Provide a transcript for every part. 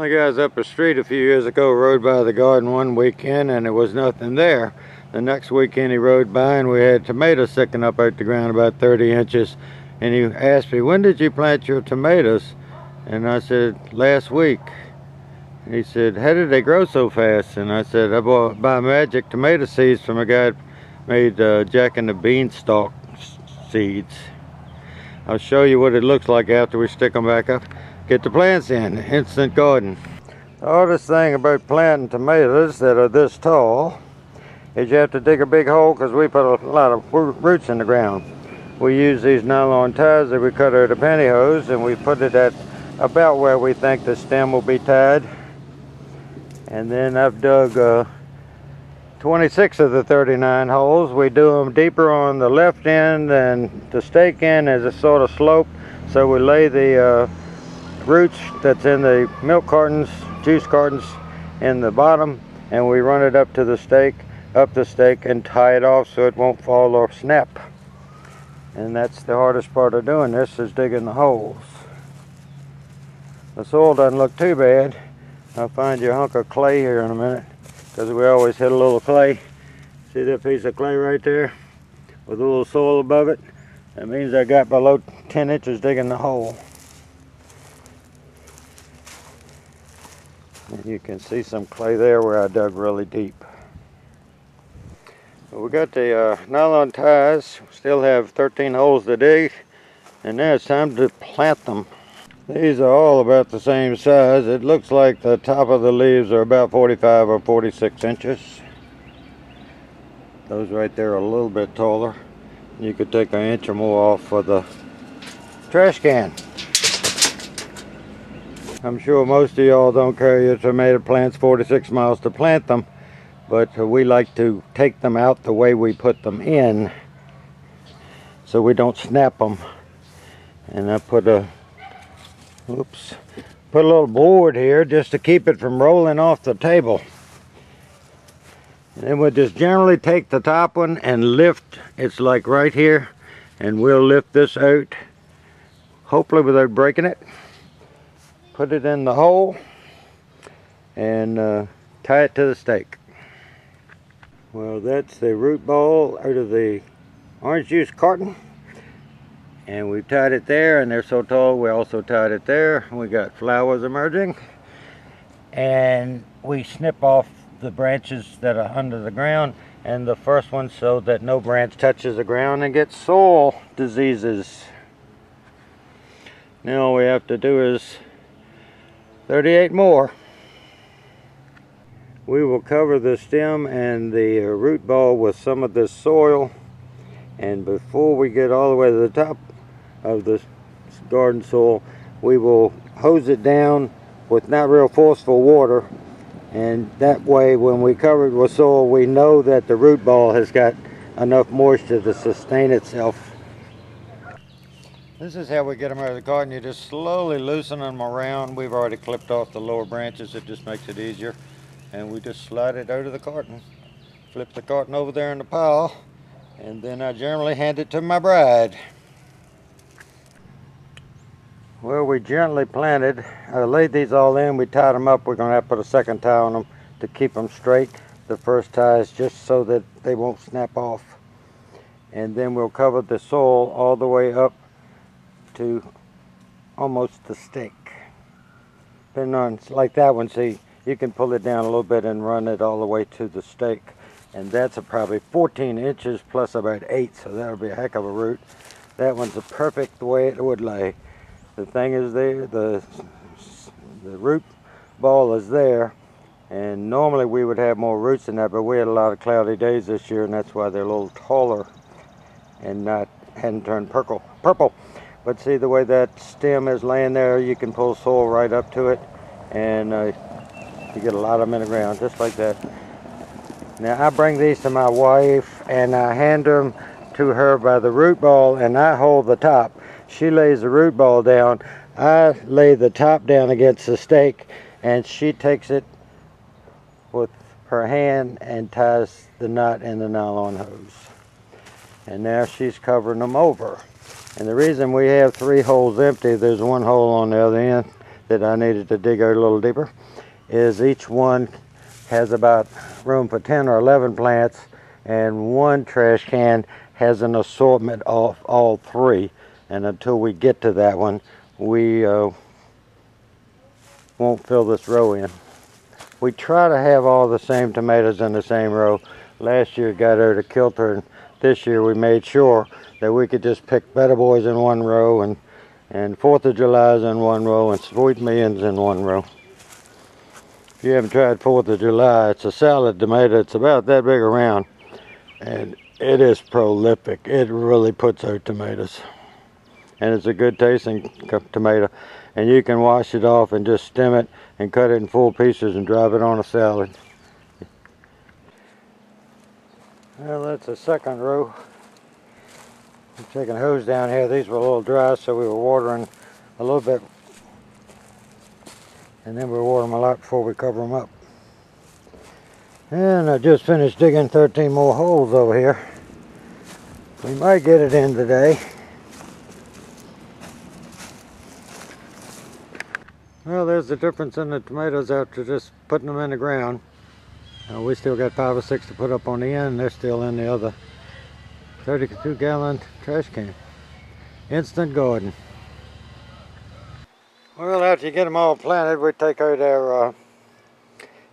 I was up the street a few years ago, rode by the garden one weekend and there was nothing there. The next weekend he rode by and we had tomatoes sticking up out the ground about 30 inches. And he asked me, when did you plant your tomatoes? And I said, last week. He said, how did they grow so fast? And I said, I bought by magic tomato seeds from a guy that made Jack and the Beanstalk seeds. I'll show you what it looks like after we stick them back up. Get the plants in, instant garden. The hardest thing about planting tomatoes that are this tall is you have to dig a big hole because we put a lot of roots in the ground. We use these nylon ties that we cut out of pantyhose and we put it at about where we think the stem will be tied. And then I've dug 26 of the 39 holes. We do them deeper on the left end, and the stake end is a sort of slope. So we lay the roots that's in the milk cartons, juice cartons in the bottom, and we run it up the stake and tie it off so it won't fall or snap. And that's the hardest part of doing this, is digging the holes. The soil doesn't look too bad. I'll find you a hunk of clay here in a minute, because we always hit a little clay. See that piece of clay right there with a little soil above it? That means I got below 10 inches digging the hole. And you can see some clay there where I dug really deep. We got the nylon ties, still have 13 holes to dig, and now it's time to plant them. These are all about the same size. It looks like the top of the leaves are about 45 or 46 inches. Those right there are a little bit taller. You could take an inch or more off for the trash can. I'm sure most of y'all don't carry your tomato plants 46 miles to plant them, but we like to take them out the way we put them in so we don't snap them. And I put a little board here just to keep it from rolling off the table. And then we'll just generally take the top one and lift. It's like right here, and we'll lift this out, hopefully without breaking it. Put it in the hole and tie it to the stake. Well, that's the root ball out of the orange juice carton, and we've tied it there, and they're so tall we also tied it there. We got flowers emerging, and we snip off the branches that are under the ground and the first one so that no branch touches the ground and gets soil diseases. Now all we have to do is 38 more. We will cover the stem and the root ball with some of this soil, and before we get all the way to the top of the garden soil, we will hose it down with not real forceful water, and that way when we cover it with soil we know that the root ball has got enough moisture to sustain itself. This is how we get them out of the garden. You just slowly loosen them around. We've already clipped off the lower branches, it just makes it easier. And we just slide it out of the carton, flip the carton over there in the pile, and then I generally hand it to my bride. Well, we gently planted, I laid these all in, we tied them up. We're going to have to put a second tie on them to keep them straight. The first tie is just so that they won't snap off. And then we'll cover the soil all the way up to almost the stake. Depending on, like that one, see? You can pull it down a little bit and run it all the way to the stake. And that's probably 14 inches plus about 8, so that'll be a heck of a root. That one's the perfect way it would lay. The thing is there, the root ball is there, and normally we would have more roots than that, but we had a lot of cloudy days this year, and that's why they're a little taller and hadn't turned purple. But see the way that stem is laying there, you can pull soil right up to it, and you get a lot of them in the ground, just like that. Now I bring these to my wife and I hand them to her by the root ball, and I hold the top. She lays the root ball down, I lay the top down against the stake, and she takes it with her hand and ties the knot in the nylon hose. And now she's covering them over. And the reason we have three holes empty, there's one hole on the other end, that I needed to dig a little deeper, is each one has about room for 10 or 11 plants, and one trash can has an assortment of all three. And until we get to that one, we won't fill this row in. We try to have all the same tomatoes in the same row. Last year got her to kilter, and this year we made sure that we could just pick Better Boys in one row and 4th of July's in one row and Sweet Millions in one row. If you haven't tried 4th of July, it's a salad tomato. It's about that big around, and it is prolific. It really puts out tomatoes, and it's a good tasting tomato. And you can wash it off and just stem it and cut it in full pieces and drive it on a salad. Well, that's the second row. I'm taking a hose down here. These were a little dry, so we were watering a little bit, and then we water them a lot before we cover them up. And I just finished digging 13 more holes over here. We might get it in today. Well, there's the difference in the tomatoes after just putting them in the ground. We still got 5 or 6 to put up on the end. They're still in the other 32-gallon trash can. Instant garden. Well, after you get them all planted, we take out our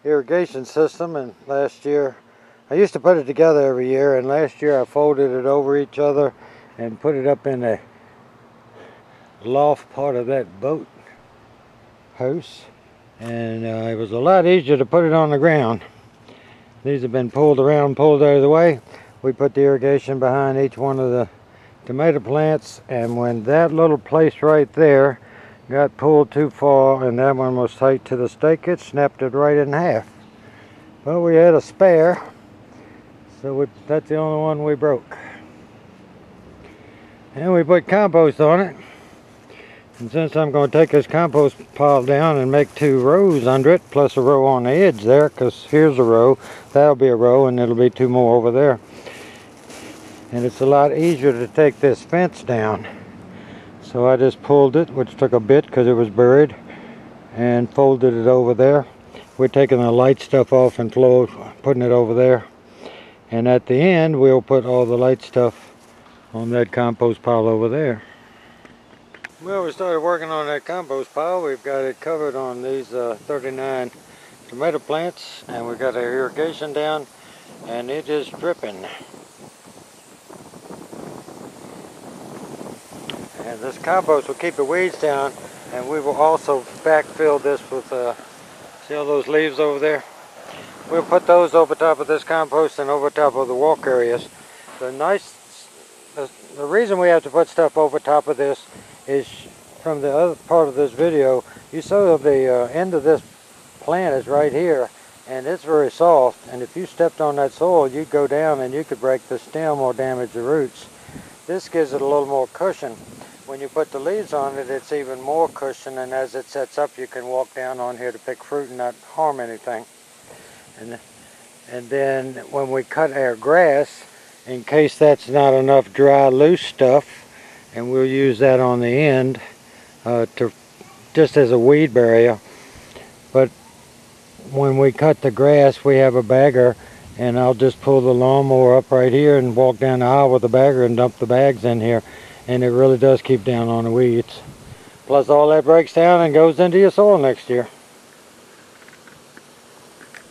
irrigation system. And last year, I used to put it together every year, and last year I folded it over each other and put it up in the loft part of that boat house, and it was a lot easier to put it on the ground. These have been pulled around, pulled out of the way. We put the irrigation behind each one of the tomato plants, and when that little place right there got pulled too far and that one was tight to the stake, it snapped it right in half. But we had a spare, so that's the only one we broke. And we put compost on it. And since I'm going to take this compost pile down and make 2 rows under it, plus a row on the edge there, because here's a row, that'll be a row, and it'll be 2 more over there. And it's a lot easier to take this fence down. So I just pulled it, which took a bit because it was buried, and folded it over there. We're taking the light stuff off and putting it over there. And at the end, we'll put all the light stuff on that compost pile over there. Well, we started working on that compost pile. We've got it covered on these 39 tomato plants, and we've got our irrigation down, and it is dripping. And this compost will keep the weeds down, and we will also backfill this with, see all those leaves over there? We'll put those over top of this compost and over top of the walk areas. The reason we have to put stuff over top of this is from the other part of this video. You saw the end of this plant is right here, and it's very soft, and if you stepped on that soil, you'd go down and you could break the stem or damage the roots. This gives it a little more cushion. When you put the leaves on it, it's even more cushion, and as it sets up, you can walk down on here to pick fruit and not harm anything. And then when we cut our grass, in case that's not enough dry, loose stuff, and we'll use that on the end to just as a weed barrier. But when we cut the grass, we have a bagger, and I'll just pull the lawnmower up right here and walk down the aisle with the bagger and dump the bags in here, and it really does keep down on the weeds. Plus all that breaks down and goes into your soil next year.